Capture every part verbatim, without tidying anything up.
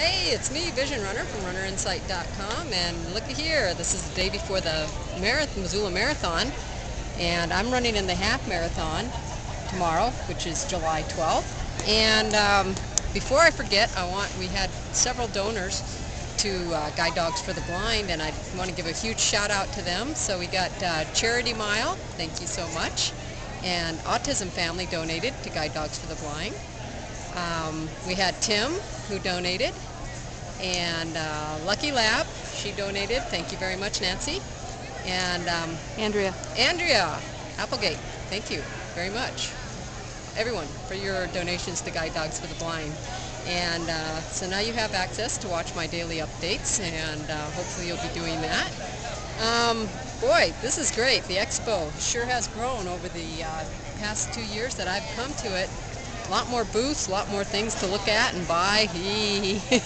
Hey, it's me, Vision Runner from Runner Insight dot com, and looky here, this is the day before the Marath Missoula Marathon, and I'm running in the half marathon tomorrow, which is July twelfth. And um, before I forget, I want we had several donors to uh, Guide Dogs for the Blind, and I want to give a huge shout out to them. So we got uh, Charity Mile, thank you so much, and Autism Family donated to Guide Dogs for the Blind. Um, we had Tim, who donated, and uh, Lucky Lab, she donated. Thank you very much, Nancy. And um, Andrea. Andrea Applegate, thank you very much, everyone, for your donations to Guide Dogs for the Blind. And uh, so now you have access to watch my daily updates, and uh, hopefully you'll be doing that. Um, boy, this is great. The expo sure has grown over the uh, past two years that I've come to it. A lot more booths, a lot more things to look at and buy.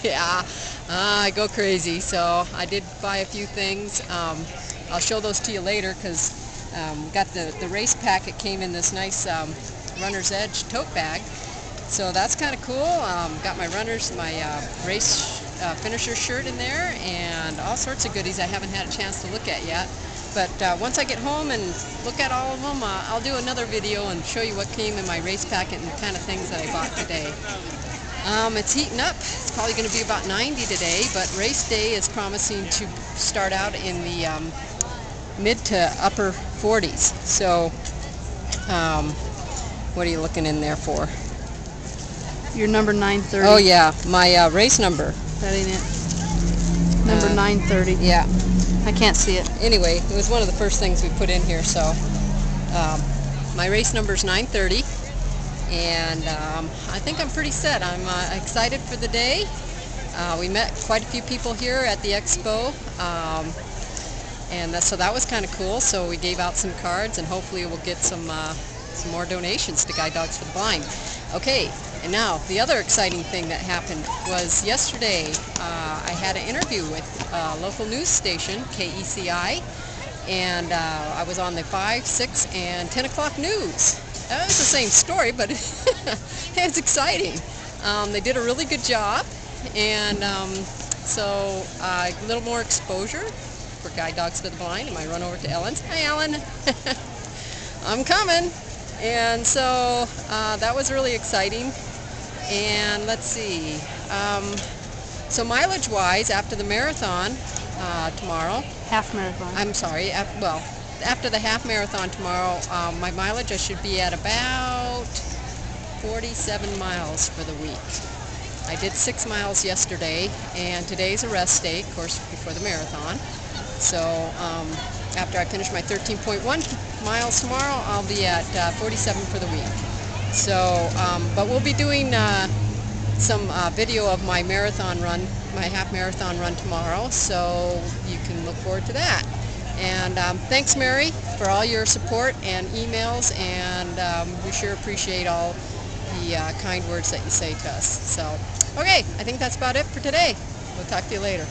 Yeah, uh, I go crazy. So I did buy a few things. Um, I'll show those to you later, because um, got the, the race pack. It came in this nice um, Runner's Edge tote bag. So that's kind of cool. Um, got my runners, my uh, race uh, finisher shirt in there, and all sorts of goodies I haven't had a chance to look at yet. But uh, once I get home and look at all of them, uh, I'll do another video and show you what came in my race packet and the kind of things that I bought today. Um, it's heating up. It's probably going to be about ninety today, but race day is promising to start out in the um, mid to upper forties. So um, what are you looking in there for? Your number nine thirty. Oh, yeah. My uh, race number. That ain't it. Number uh, nine thirty. Yeah. I can't see it. Anyway, it was one of the first things we put in here, so um, my race number is nine thirty, and um, I think I'm pretty set. I'm uh, excited for the day. Uh, we met quite a few people here at the expo, um, and that, so that was kind of cool. So we gave out some cards, and hopefully we'll get some, uh, some more donations to Guide Dogs for the Blind. Okay, and now the other exciting thing that happened was yesterday uh, I had an interview with a local news station, K E C I, and uh, I was on the five, six, and ten o'clock news. It was the same story, but it's exciting. Um, they did a really good job, and um, so uh, a little more exposure for Guide Dogs for the Blind. And I run over to Ellen's. Hi, Ellen. I'm coming. And so uh, that was really exciting. And let's see. Um, so mileage-wise, after the marathon uh, tomorrow. Half marathon. I'm sorry. Af well, after the half marathon tomorrow, um, my mileage, I should be at about forty-seven miles for the week. I did six miles yesterday, and today's a rest day, of course, before the marathon. So um, after I finish my thirteen point one miles tomorrow, I'll be at uh, forty-seven for the week. So, um, but we'll be doing uh, some uh, video of my marathon run, my half marathon run tomorrow, so you can look forward to that. And um, thanks, Mary, for all your support and emails, and um, we sure appreciate all the uh, kind words that you say to us. So, okay, I think that's about it for today. We'll talk to you later.